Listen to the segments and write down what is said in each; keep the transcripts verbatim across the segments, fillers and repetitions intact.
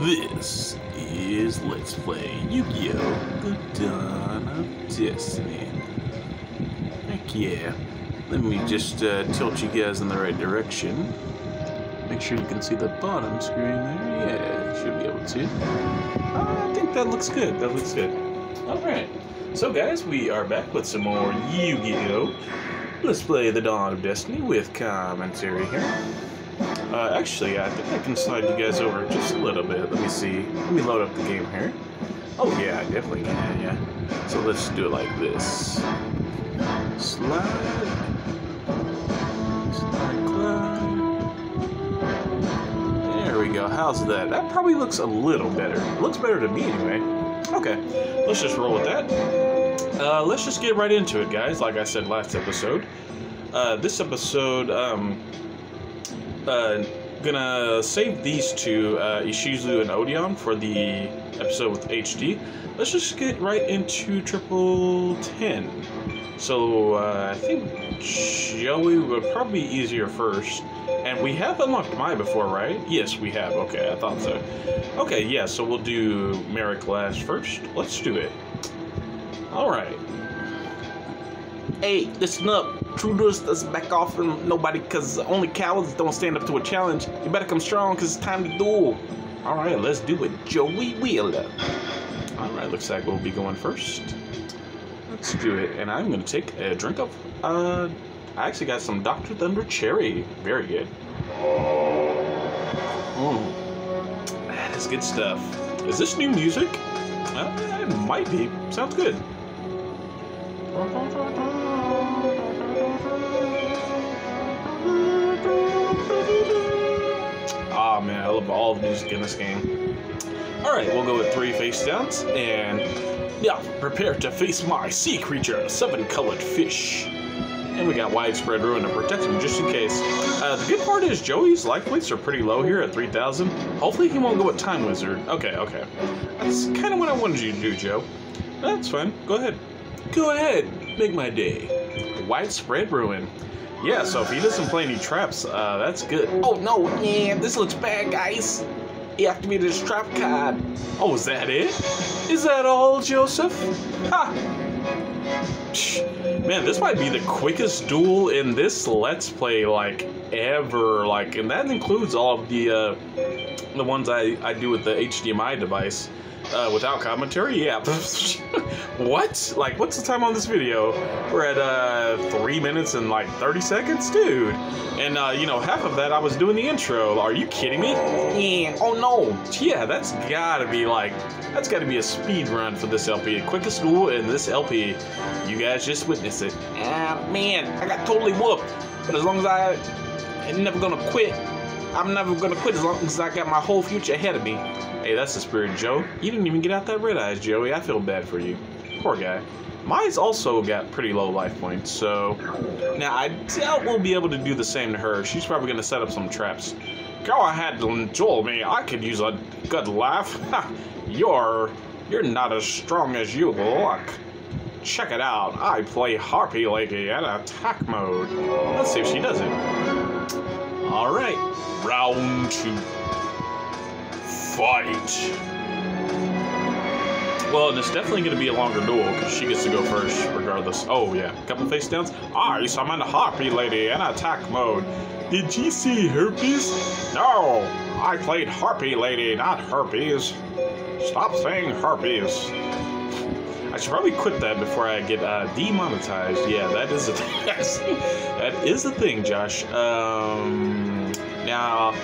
This is Let's Play Yu-Gi-Oh! The Dawn of Destiny. Heck yeah. Let me just uh, tilt you guys in the right direction. Make sure you can see the bottom screen there. Yeah, should be able to. Uh, I think that looks good. That looks good. Alright. So guys, we are back with some more Yu-Gi-Oh! Let's Play The Dawn of Destiny with commentary here. Uh, actually, I think I can slide you guys over just a little bit. Let me see. Let me load up the game here. Oh yeah, I definitely can, yeah. So let's do it like this. Slide. Slide, glide. There we go. How's that? That probably looks a little better. It looks better to me anyway. Okay, let's just roll with that. Uh, let's just get right into it, guys. Like I said last episode. Uh, this episode, um... Uh, gonna save these two, uh, Ishizu and Odion, for the episode with H D. Let's just get right into triple ten. So uh, I think Joey would probably be easier first. And we have unlocked Mai before, right? Yes, we have. Okay, I thought so. Okay, yeah. So we'll do Merrick Lash first. Let's do it. All right. Hey, listen up. Trudos doesn't back off from nobody, because only cowards don't stand up to a challenge. You better come strong, because it's time to duel. All right, let's do it. Joey Wheeler. All right, looks like we'll be going first. Let's do it. And I'm going to take a drink of... Uh, I actually got some Doctor Thunder Cherry. Very good. Mm. That is good stuff. Is this new music? Uh, it might be. Sounds good. Oh man, I love all the music in this game. Alright, we'll go with three face downs, and yeah, prepare to face my sea creature, seven-colored fish. And we got Widespread Ruin to protect him just in case. Uh, the good part is Joey's life points are pretty low here at three thousand. Hopefully he won't go with Time Wizard. Okay, okay. That's kind of what I wanted you to do, Joe. That's fine. Go ahead. Go ahead. Make my day. Widespread Ruin. Yeah, so if he doesn't play any traps, uh, that's good. Oh, no. Yeah, this looks bad, guys. He activated his trap card. Oh, is that it? Is that all, Joseph? Ha! Psh, man, this might be the quickest duel in this Let's Play, like, ever. Like, and that includes all of the, uh, the ones I, I do with the H D M I device. Uh, without commentary? Yeah. What? Like, what's the time on this video? We're at, uh, three minutes and, like, thirty seconds? Dude. And, uh, you know, half of that I was doing the intro. Are you kidding me? Yeah. Oh, no. Yeah, that's gotta be, like, that's gotta be a speed run for this L P. Quickest duel in this L P. You guys just witnessed it. Ah, uh, man. I got totally whooped. But as long as I am never gonna quit, I'm never gonna quit as long as I got my whole future ahead of me. Hey, that's the spirit, Joe. You didn't even get out that red eyes, Joey. I feel bad for you. Poor guy. Mai's also got pretty low life points, so... Now, I doubt we'll be able to do the same to her. She's probably going to set up some traps. Go ahead and duel me. I could use a good laugh. Ha! You're... You're not as strong as you look. Check it out. I play Harpy Lady at attack mode. Let's see if she does it. Alright. Round two. Fight. Well, and it's definitely going to be a longer duel because she gets to go first regardless. Oh, yeah. A couple face downs. Alright, so I'm in Harpy Lady in attack mode. Did you see herpes? No. I played Harpy Lady, not herpes. Stop saying herpes. I should probably quit that before I get uh, demonetized. Yeah, that is a thing. That is a thing, Josh. Um, now...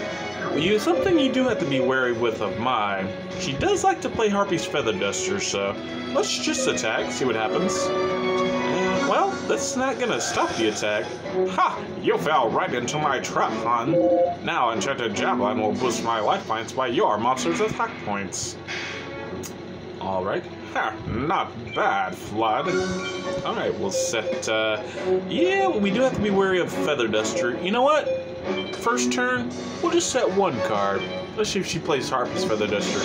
You, something you do have to be wary with of Mai. She does like to play Harpy's Feather Duster, so let's just attack, see what happens. And, well, that's not gonna stop the attack. Ha! You fell right into my trap, hon. Now Enchanted Javelin will boost my life points by your monster's attack points. Alright. Ha! Not bad, Flood. Alright, we'll set, uh... yeah, we do have to be wary of Feather Duster. You know what? First turn, we'll just set one card. Let's see if she plays Harpy's Feather Duster.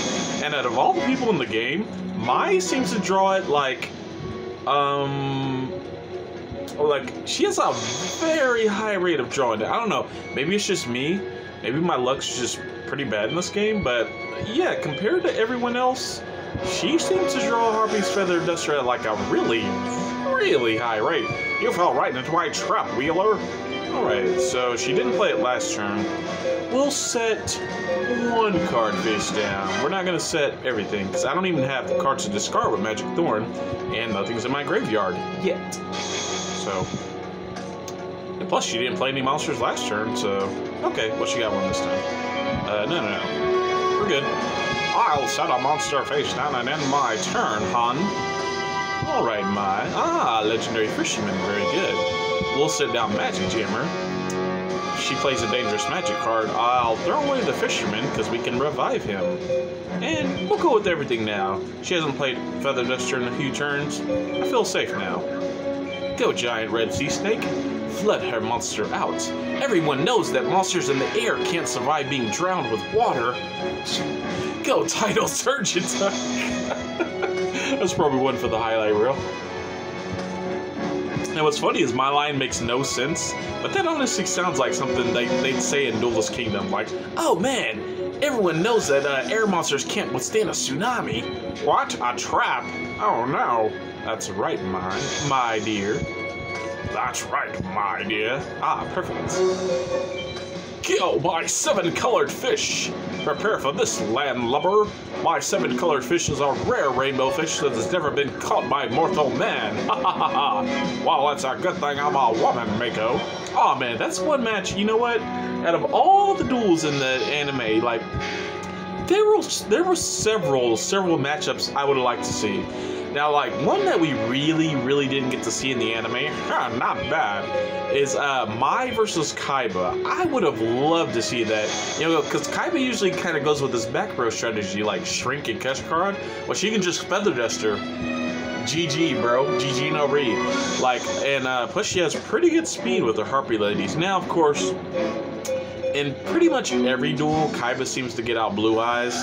And out of all the people in the game, Mai seems to draw it like, um, like she has a very high rate of drawing it. I don't know. Maybe it's just me, Maybe my luck's just pretty bad in this game, but yeah, compared to everyone else, she seems to draw Harpy's Feather Duster at like a really, really high rate. You fell right into my trap, Wheeler. Alright, so she didn't play it last turn. We'll set one card face down. We're not going to set everything, because I don't even have the cards to discard with Magic Thorn, and nothing's in my graveyard yet. So, and plus she didn't play any monsters last turn, so, okay, well she got one this time. Uh, no, no, no. We're good. I'll set a monster face down and end my turn, hon. Alright, Mai. Ah, Legendary Fisherman, very good. We'll sit down Magic Jammer. She plays a dangerous magic card. I'll throw away the Fisherman because we can revive him. And we'll go with everything now. She hasn't played Feather Duster in a few turns. I feel safe now. Go, giant red sea snake. Flood her monster out. Everyone knows that monsters in the air can't survive being drowned with water. Go, tidal surgeon. That's probably one for the highlight reel. Now what's funny is my line makes no sense, but that honestly sounds like something they, they'd say in Duelist Kingdom, like, oh man, everyone knows that uh, air monsters can't withstand a tsunami. What? A trap? Oh no. That's right, my, my dear. That's right, my dear. Ah, perfect. Kill my seven-colored fish. Prepare for this, landlubber. My seven-colored fish is a rare rainbow fish that has never been caught by mortal man. Ha ha ha ha. Well, that's a good thing I'm a woman, Mako. Aw, oh, man, that's one match. You know what? Out of all the duels in the anime, like, there were, there were several, several matchups I would have liked to see. Now, like, one that we really, really didn't get to see in the anime, not bad, is uh, Mai versus Kaiba. I would have loved to see that, you know, because Kaiba usually kind of goes with this back row strategy, like shrink and catch card. Well, she can just Feather Duster. G G, bro. G G no read. Like, and uh, plus she has pretty good speed with her Harpy Ladies. Now, of course, in pretty much every duel, Kaiba seems to get out Blue Eyes.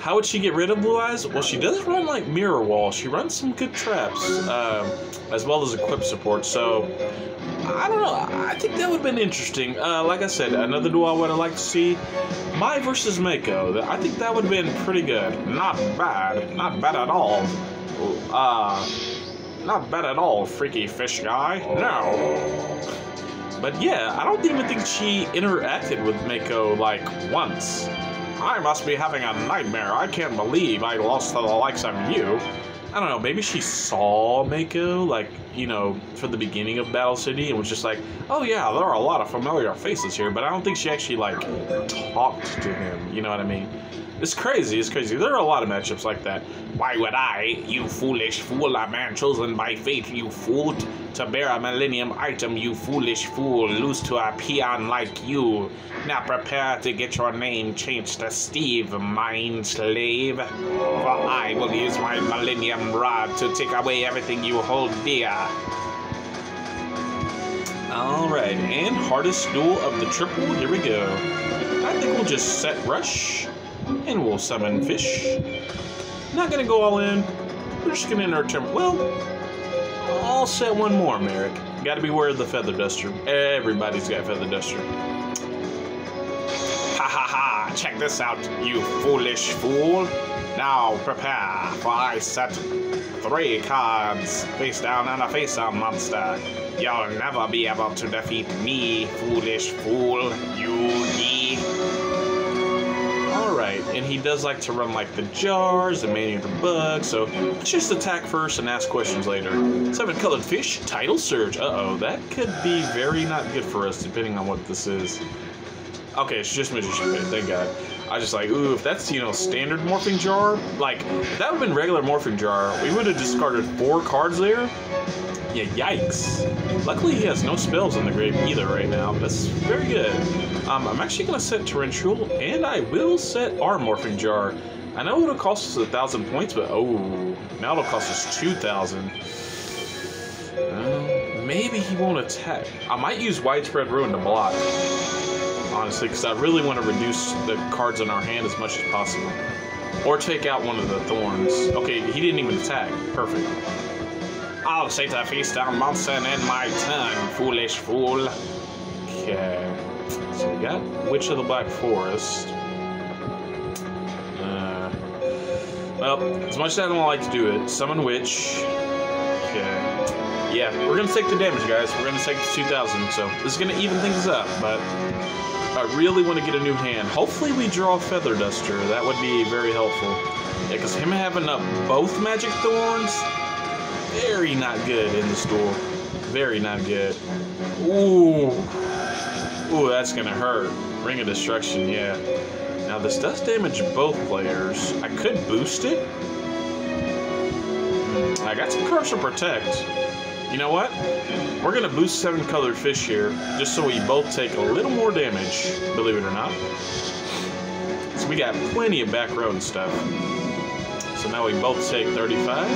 How would she get rid of Blue Eyes? Well, she does run like Mirror Wall. She runs some good traps, uh, as well as equip support. So, I don't know. I think that would have been interesting. Uh, like I said, another duel I would have liked to see. Mai versus Mako. I think that would have been pretty good. Not bad. Not bad at all. Uh, not bad at all, freaky fish guy. No. But yeah, I don't even think she interacted with Mako like once. I must be having a nightmare. I can't believe I lost to the likes of you. I don't know, maybe she saw Mako, like, you know, for the beginning of Battle City and was just like, oh yeah, there are a lot of familiar faces here, but I don't think she actually, like, talked to him. You know what I mean? It's crazy, it's crazy. There are a lot of matchups like that. Why would I, you foolish fool, a man chosen by fate, you fool, to bear a millennium item, you foolish fool, lose to a peon like you. Now prepare to get your name changed to Steve, mind slave. For I will use my millennium rod to take away everything you hold dear. Alright, and hardest duel of the triple, here we go. I think we'll just set rush, and we'll summon fish. Not gonna go all in, we're just gonna enter temp. Well, I'll set one more, Merrick. Gotta beware of the Feather Duster. Everybody's got Feather Duster. Ha ha ha, check this out, you foolish fool. Now prepare, for I set three cards, face down and a face on monster. You'll never be able to defeat me, foolish fool, you ye. Alright, and he does like to run like the jars and many of the bugs, so let's just attack first and ask questions later. Seven-colored fish, tidal surge. Uh-oh, that could be very not good for us depending on what this is. Okay, it's just Magician Pit, thank God. I just like, ooh, if that's, you know, standard Morphing Jar, like, if that would have been regular Morphing Jar, we would have discarded four cards there. Yeah, yikes. Luckily, he has no spells in the grave either right now. That's very good. Um, I'm actually going to set Torrential, and I will set our Morphing Jar. I know it'll cost us a thousand points, but oh, now it'll cost us two thousand. Uh, maybe he won't attack. I might use Widespread Ruin to block. Honestly, because I really want to reduce the cards in our hand as much as possible. Or take out one of the thorns. Okay, he didn't even attack. Perfect. I'll set a face down monster in my turn, foolish fool. Okay. So we got Witch of the Black Forest. Uh, well, as much as I don't like to do it, summon Witch. Okay. Yeah, we're going to take the damage, guys. We're going to take the two thousand, so this is going to even things up, but I really want to get a new hand. Hopefully we draw Feather Duster. That would be very helpful. Yeah, because him having up both Magic Thorns, very not good in this duel. Very not good. Ooh. Ooh, that's going to hurt. Ring of Destruction, yeah. Now, this does damage both players. I could boost it. I got some Curse to Protect. You know what? We're going to boost Seven-Colored Fish here, just so we both take a little more damage, believe it or not. So we got plenty of back row and stuff. So now we both take thirty-five.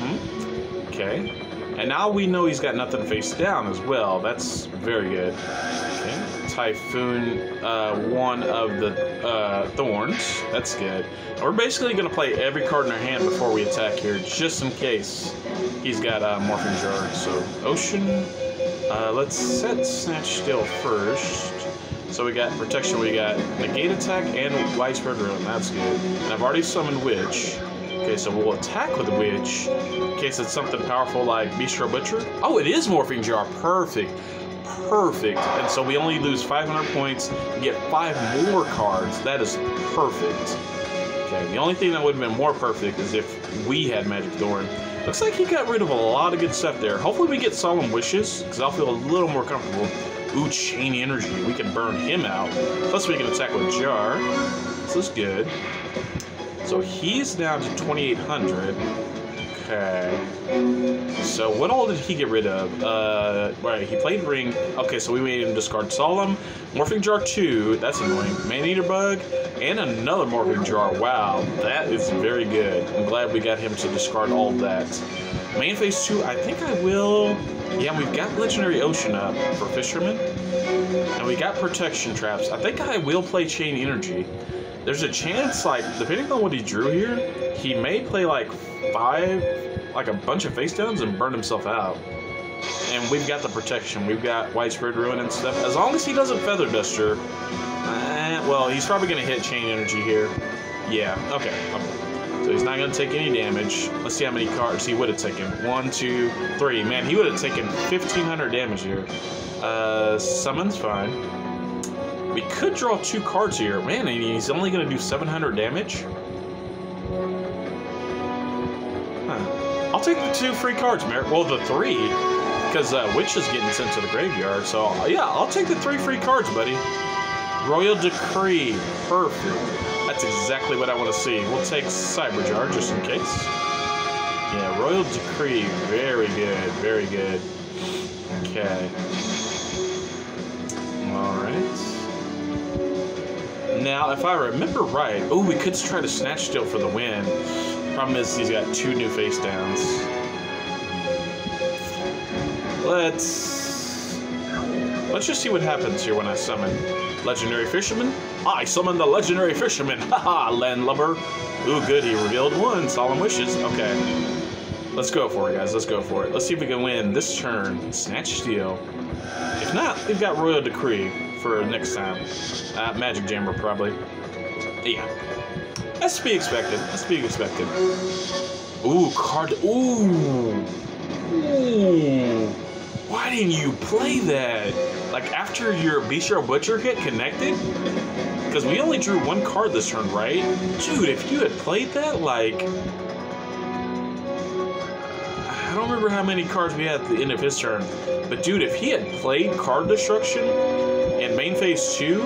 Mm-hmm. Okay. And now we know he's got nothing face down as well. That's very good. Okay. Typhoon uh, one of the uh, thorns. That's good. And we're basically going to play every card in our hand before we attack here, just in case he's got uh, Morphing Jar. So Ocean. Uh, let's set Snatch Steal first. So we got Protection. We got Negate Attack and Widespread Ruin. That's good. And I've already summoned Witch. Okay, so we'll attack with Witch in case it's something powerful like Bistro Butcher. Oh, it is Morphing Jar. Perfect. Perfect. And so we only lose five hundred points and get five more cards. That is perfect. Okay, the only thing that would have been more perfect is if we had Magic Thorn. Looks like he got rid of a lot of good stuff there. Hopefully we get Solemn Wishes because I'll feel a little more comfortable. Ooh, Chain Energy. We can burn him out. Plus we can attack with Jar. This is good. So he's down to twenty-eight hundred. Okay. So what all did he get rid of? Uh, right, he played Ring. Okay, so we made him discard Solemn. Morphing Jar two. That's annoying. Man-Eater Bug. And another Morphing Jar. Wow, that is very good. I'm glad we got him to discard all of that. Main Phase two, I think I will... Yeah, we've got Legendary Ocean up for Fisherman. And we got Protection Traps. I think I will play Chain Energy. There's a chance, like, depending on what he drew here, he may play, like, five, like, a bunch of face downs and burn himself out. And we've got the protection. We've got Widespread Ruin and stuff. As long as he doesn't Feather Duster, eh, well, he's probably going to hit Chain Energy here. Yeah, okay. okay. So he's not going to take any damage. Let's see how many cards he would have taken. One, two, three. Man, he would have taken fifteen hundred damage here. Uh, summon's fine. We could draw two cards here. Man, and he's only going to do seven hundred damage. Huh. I'll take the two free cards, Merrick. Well, the three, because uh, Witch is getting sent to the graveyard. So, yeah, I'll take the three free cards, buddy. Royal Decree. Perfect. That's exactly what I want to see. We'll take Cyber Jar just in case. Yeah, Royal Decree. Very good. Very good. Okay. All right. Now, if I remember right, oh, we could try to Snatch Steal for the win. Problem is, he's got two new face downs. Let's let's just see what happens here when I summon Legendary Fisherman. I summon the Legendary Fisherman. Haha, landlubber. Ooh, good. He revealed one. Solemn Wishes. Okay, let's go for it, guys. Let's go for it. Let's see if we can win this turn. Snatch Steal. If not, we've got Royal Decree for next time. Uh, Magic Jammer, probably. Yeah. That's to be expected. That's to be expected. Ooh, card. Ooh. Ooh. Why didn't you play that? Like, after your Bistro Butcher hit connected? Because we only drew one card this turn, right? Dude, if you had played that, like... I don't remember how many cards we had at the end of his turn. But, dude, if he had played Card Destruction... and Main Phase two,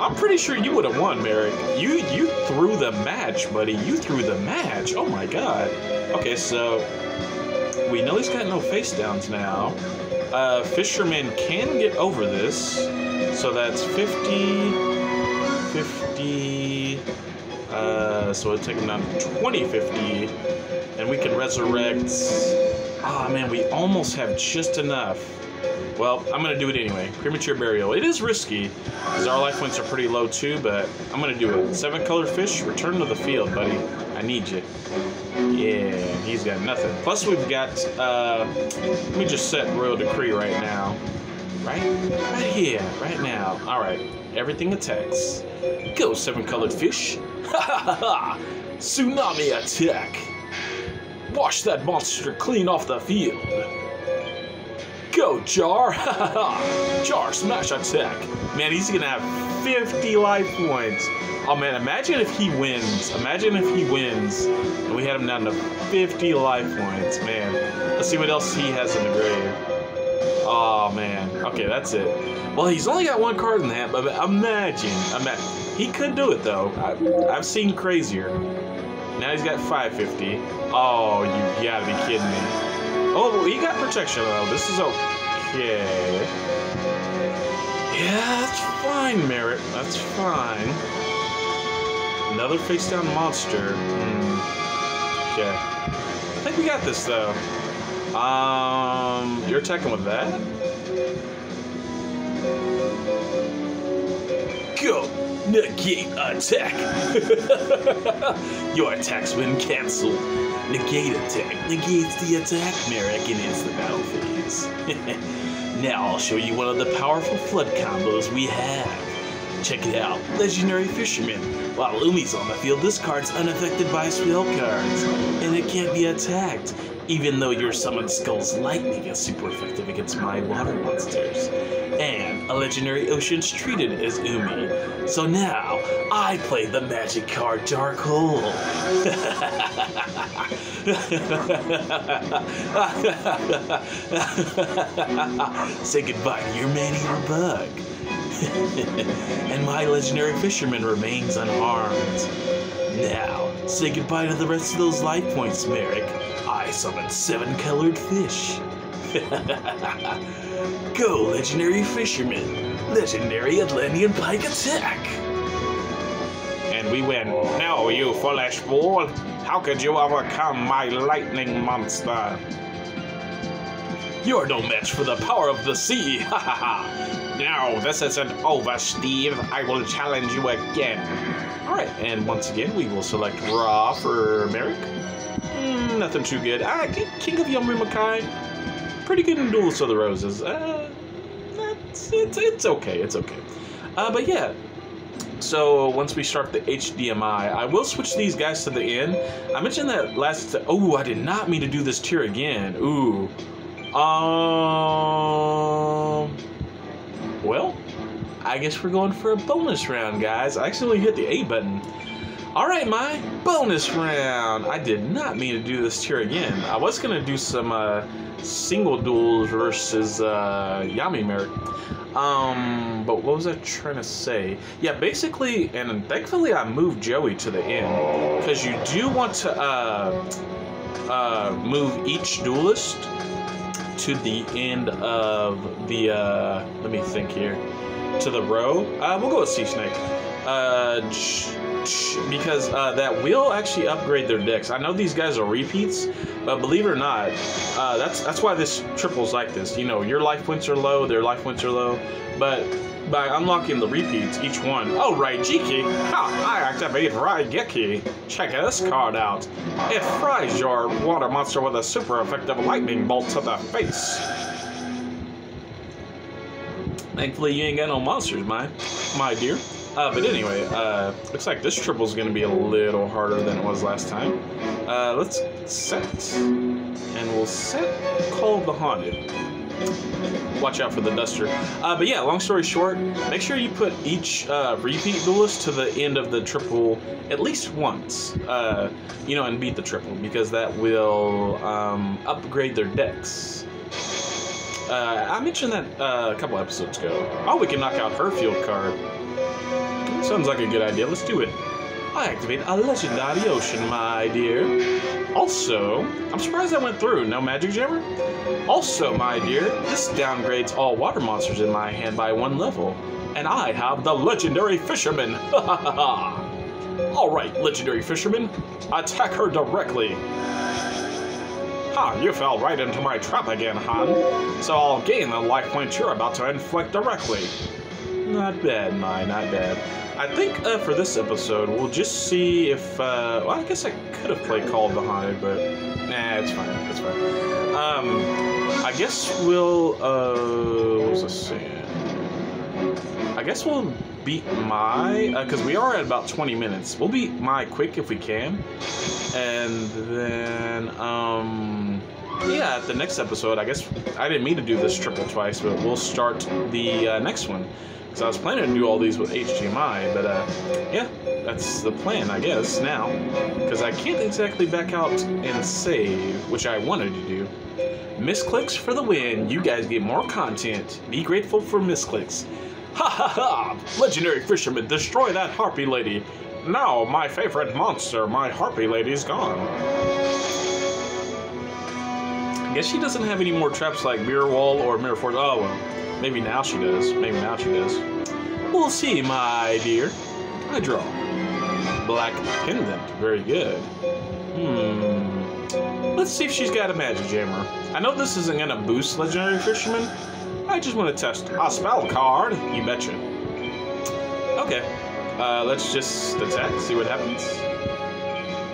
I'm pretty sure you would have won, Merrick. You you threw the match, buddy. You threw the match. Oh, my God. Okay, so we know he's got no face downs now. Uh, Fisherman can get over this. So that's fifty, fifty. Uh, so it'll take him down to twenty, fifty. And we can resurrect. Ah, oh, man, we almost have just enough. Well, I'm going to do it anyway. Premature Burial. It is risky, because our life points are pretty low, too, but I'm going to do it. Seven-colored Fish, return to the field, buddy. I need you. Yeah, he's got nothing. Plus, we've got, uh, let me just set Royal Decree right now. Right, right here, right now. All right, everything attacks. Go, seven-colored fish. Ha ha ha ha! Tsunami attack. Wash that monster clean off the field. Go, Jar. Ha ha ha! Jar smash attack. Man, he's gonna have fifty life points. Oh man, imagine if he wins. Imagine if he wins and we had him down to fifty life points, man. Let's see what else he has in the grave. Oh man. Okay, that's it. Well, he's only got one card in that, but imagine, imagine. He could do it though. I've, I've seen crazier. Now he's got five fifty. Oh, you gotta be kidding me. Oh, he got protection though. This is okay. Yeah, that's fine, Merrick. That's fine. Another face down monster. Mm. Okay. I think we got this though. Um, you're attacking with that? Go! Negate attack! Your attack's been cancelled. Negate attack negates the attack, Merrick, and ends the battle phase. Now I'll show you one of the powerful flood combos we have. Check it out, Legendary Fisherman. While Lumi's on the field, this card's unaffected by spell cards, and it can't be attacked. Even though your summoned skull's lightning is super effective against my water monsters. And a legendary ocean's treated as Umi. So now, I play the magic card Dark Hole. Say goodbye to your man-eater bug. And my legendary fisherman remains unharmed. Now, say goodbye to the rest of those life points, Merrick. I summon seven-colored fish. Go, legendary fisherman. Legendary Atlantean pike attack. And we win. No, you foolish fool. How could you overcome my lightning monster? You're no match for the power of the sea. Ha ha ha. No, this isn't over, Steve. I will challenge you again. All right, and once again, we will select Raw for Merrick. Mm, nothing too good. Ah, King of Young Makai. Pretty good in Duels of the Roses. Uh, that's, it's, it's okay, it's okay. Uh, but yeah, so once we start the H D M I, I will switch these guys to the end. I mentioned that last... Oh, I did not mean to do this tier again. Ooh. Um... Well, I guess we're going for a bonus round, guys. I accidentally hit the A button. Alright, Mai, bonus round. I did not mean to do this tier again. I was going to do some uh, single duels versus uh, Yami Merrick. Um, but what was I trying to say? Yeah, basically, and thankfully I moved Joey to the end. Because you do want to uh, uh, move each duelist to the end of the, uh, let me think here, to the row. Uh, we'll go with Sea Snake. Uh, because uh, that will actually upgrade their decks. I know these guys are repeats, but believe it or not, uh, that's that's why this triple's like this. You know, your life points are low, their life points are low, but by unlocking the repeats, each one. Oh, Raijiki! Ha! I activate Raijiki! Check this card out. It fries your water monster with a super effective lightning bolt to the face. Thankfully, you ain't got no monsters, my, my dear. Uh, but anyway, uh, looks like this triple is going to be a little harder than it was last time. Uh, let's set, and we'll set Call of the Haunted. Watch out for the duster. Uh, but yeah, long story short, make sure you put each uh, repeat duelist to the end of the triple at least once, uh, you know, and beat the triple, because that will um, upgrade their decks. Uh, I mentioned that uh, a couple episodes ago. Oh, we can knock out her field card. Sounds like a good idea. Let's do it. I activate a Legendary Ocean, my dear. Also, I'm surprised that went through. No Magic Jammer? Also, my dear, this downgrades all water monsters in my hand by one level. And I have the Legendary Fisherman. Ha ha ha ha. Alright, Legendary Fisherman. Attack her directly. Ha, you fell right into my trap again, Han. So I'll gain the life point you're about to inflict directly. Not bad, Mai, not bad. I think uh, for this episode, we'll just see if... Uh, well, I guess I could have played Call of the Haunted, but Nah, it's fine. It's fine. Um, I guess we'll, uh, what was I saying? I guess we'll beat Mai, because uh, we are at about twenty minutes. We'll beat Mai quick if we can. And then, um, yeah, at the next episode, I guess, I didn't mean to do this triple twice, but we'll start the uh, next one. Because I was planning to do all these with H D M I, but uh, yeah, that's the plan, I guess, now. Because I can't exactly back out and save, which I wanted to do. Misclicks for the win. You guys get more content. Be grateful for misclicks. Ha ha ha! Legendary Fisherman, destroy that Harpy Lady. Now, my favorite monster, my Harpy Lady's gone. I guess she doesn't have any more traps like Mirror Wall or Mirror Force. Oh, well. Maybe now she does. Maybe now she does. We'll see, my dear. I draw. Black pendant. Very good. Hmm. Let's see if she's got a Magic Jammer. I know this isn't going to boost Legendary Fisherman. I just want to test a spell card. You betcha. Okay. Uh, let's just attack. See what happens.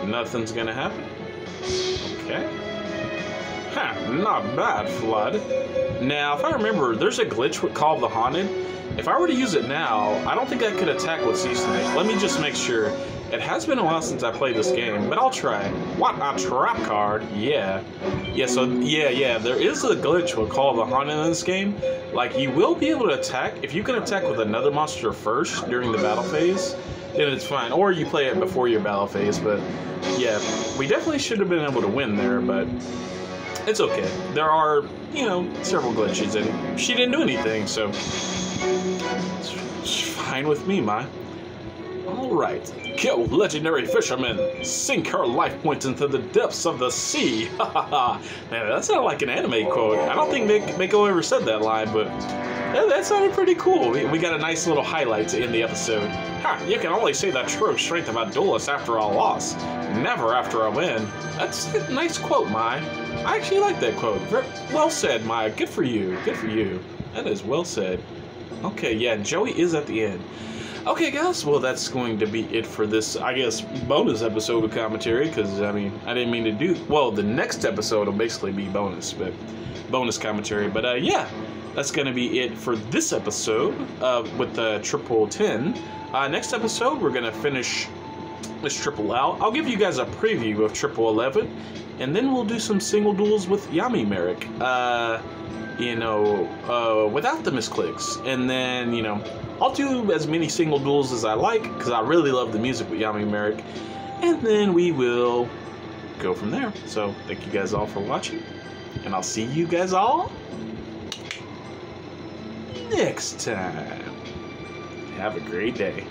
Nothing's going to happen. Okay. Huh, not bad, Flood. Now, if I remember, there's a glitch with Call of the Haunted. If I were to use it now, I don't think I could attack with Sea Snake. Let me just make sure. It has been a while since I played this game, but I'll try. What a trap card. Yeah. Yeah, so, yeah, yeah. There is a glitch with Call of the Haunted in this game. Like, you will be able to attack. If you can attack with another monster first during the battle phase, then it's fine. Or you play it before your battle phase, but, yeah. We definitely should have been able to win there, but... it's okay. There are, you know, several glitches, and she didn't do anything, so it's fine with me, Mai. All right. Kill Legendary Fisherman. Sink her life points into the depths of the sea. Ha ha ha. Man, that sounded like an anime quote. I don't think Mako ever said that line, but that, that sounded pretty cool. We, we got a nice little highlight to end the episode. Ha, you can only see the true strength of a duelist after a loss. Never after a win. That's a nice quote, Mai. I actually like that quote. Very well said, Mai. Good for you. Good for you. That is well said. Okay, yeah, Joey is at the end. Okay, guys, well, that's going to be it for this, I guess, bonus episode of commentary, because, I mean, I didn't mean to do... well, the next episode will basically be bonus, but bonus commentary. But, uh, yeah, that's going to be it for this episode uh, with the triple ten. Uh, next episode, we're going to finish... let's triple out. I'll give you guys a preview of triple eleven, and then we'll do some single duels with Yami Merrick. Uh, you know, uh, without the misclicks, and then you know, I'll do as many single duels as I like because I really love the music with Yami Merrick, and then we will go from there. So thank you guys all for watching, and I'll see you guys all next time. Have a great day.